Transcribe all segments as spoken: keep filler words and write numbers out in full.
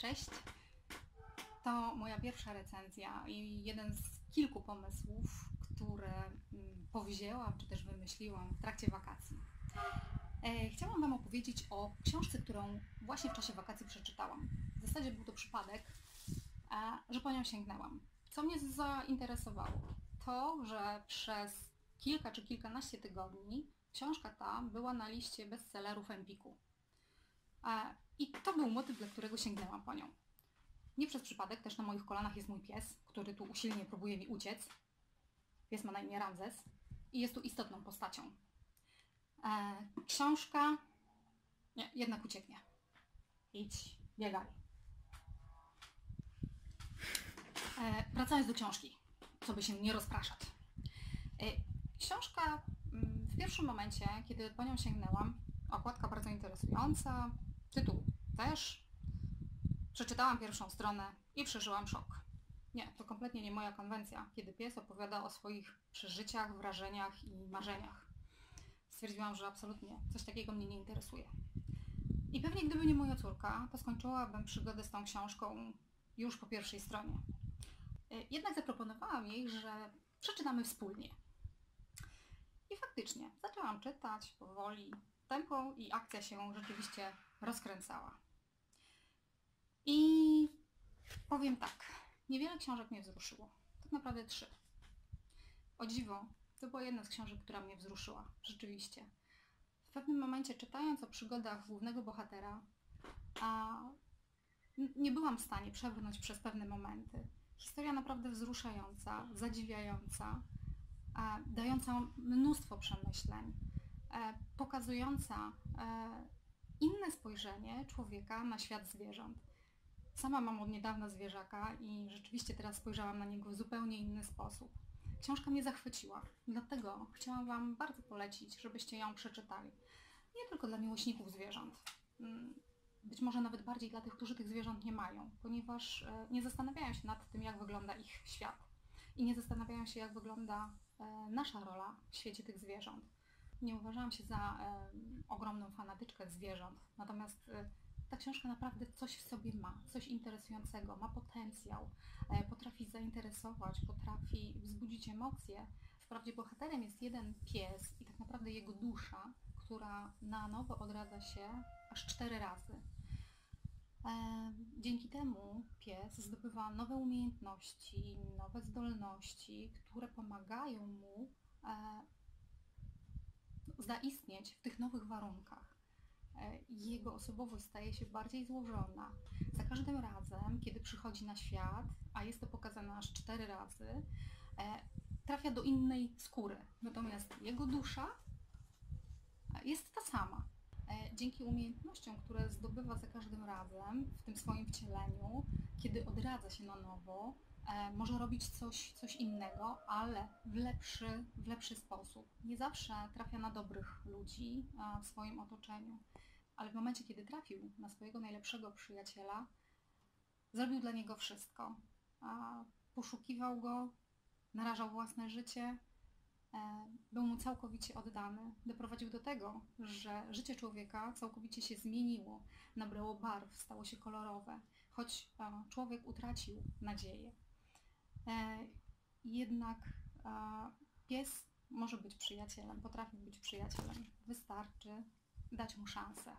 Cześć! To moja pierwsza recenzja i jeden z kilku pomysłów, które powzięłam czy też wymyśliłam w trakcie wakacji. Chciałam Wam opowiedzieć o książce, którą właśnie w czasie wakacji przeczytałam. W zasadzie był to przypadek, że po nią sięgnęłam. Co mnie zainteresowało? To, że przez kilka czy kilkanaście tygodni książka ta była na liście bestsellerów Empiku. I to był motyw, dla którego sięgnęłam po nią. Nie przez przypadek, też na moich kolanach jest mój pies, który tu usilnie próbuje mi uciec. Pies ma na imię Ramzes i jest tu istotną postacią. Książka... Nie, jednak ucieknie. Idź, biegaj. Wracając do książki, co by się nie rozpraszać. Książka w pierwszym momencie, kiedy po nią sięgnęłam, okładka bardzo interesująca, tytuł też. Przeczytałam pierwszą stronę i przeżyłam szok. Nie, to kompletnie nie moja konwencja, kiedy pies opowiada o swoich przeżyciach, wrażeniach i marzeniach. Stwierdziłam, że absolutnie coś takiego mnie nie interesuje. I pewnie gdyby nie moja córka, to skończyłabym przygodę z tą książką już po pierwszej stronie. Jednak zaproponowałam jej, że przeczytamy wspólnie. I faktycznie zaczęłam czytać powoli, tempo i akcja się rzeczywiście rozkręcała. I powiem tak, niewiele książek mnie wzruszyło. Tak naprawdę trzy. O dziwo, to była jedna z książek, która mnie wzruszyła. Rzeczywiście. W pewnym momencie, czytając o przygodach głównego bohatera, a nie byłam w stanie przebrnąć przez pewne momenty. Historia naprawdę wzruszająca, zadziwiająca, a dająca mnóstwo przemyśleń, e, pokazująca e, inne spojrzenie człowieka na świat zwierząt. Sama mam od niedawna zwierzaka i rzeczywiście teraz spojrzałam na niego w zupełnie inny sposób. Książka mnie zachwyciła, dlatego chciałam Wam bardzo polecić, żebyście ją przeczytali. Nie tylko dla miłośników zwierząt. Być może nawet bardziej dla tych, którzy tych zwierząt nie mają, ponieważ nie zastanawiają się nad tym, jak wygląda ich świat. I nie zastanawiają się, jak wygląda nasza rola w świecie tych zwierząt. Nie uważałam się za ogromną fanatyczkę zwierząt, natomiast ta książka naprawdę coś w sobie ma, coś interesującego, ma potencjał, potrafi zainteresować, potrafi wzbudzić emocje. Wprawdzie bohaterem jest jeden pies i tak naprawdę jego dusza, która na nowo odradza się aż cztery razy. Dzięki temu pies zdobywa nowe umiejętności, nowe zdolności, które pomagają mu zaistnieć w tych nowych warunkach. Jego osobowość staje się bardziej złożona. Za każdym razem, kiedy przychodzi na świat, a jest to pokazane aż cztery razy, trafia do innej skóry. Natomiast jego dusza jest ta sama. Dzięki umiejętnościom, które zdobywa za każdym razem w tym swoim wcieleniu, kiedy odradza się na nowo, może robić coś, coś innego, ale w lepszy, w lepszy sposób. Nie zawsze trafia na dobrych ludzi w swoim otoczeniu, ale w momencie, kiedy trafił na swojego najlepszego przyjaciela, zrobił dla niego wszystko. Poszukiwał go, narażał własne życie, był mu całkowicie oddany. Doprowadził do tego, że życie człowieka całkowicie się zmieniło, nabrało barw, stało się kolorowe, choć człowiek utracił nadzieję. Jednak pies może być przyjacielem, potrafi być przyjacielem. Wystarczy dać mu szansę.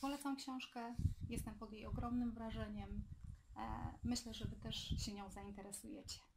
Polecam książkę, jestem pod jej ogromnym wrażeniem. Myślę, że Wy też się nią zainteresujecie.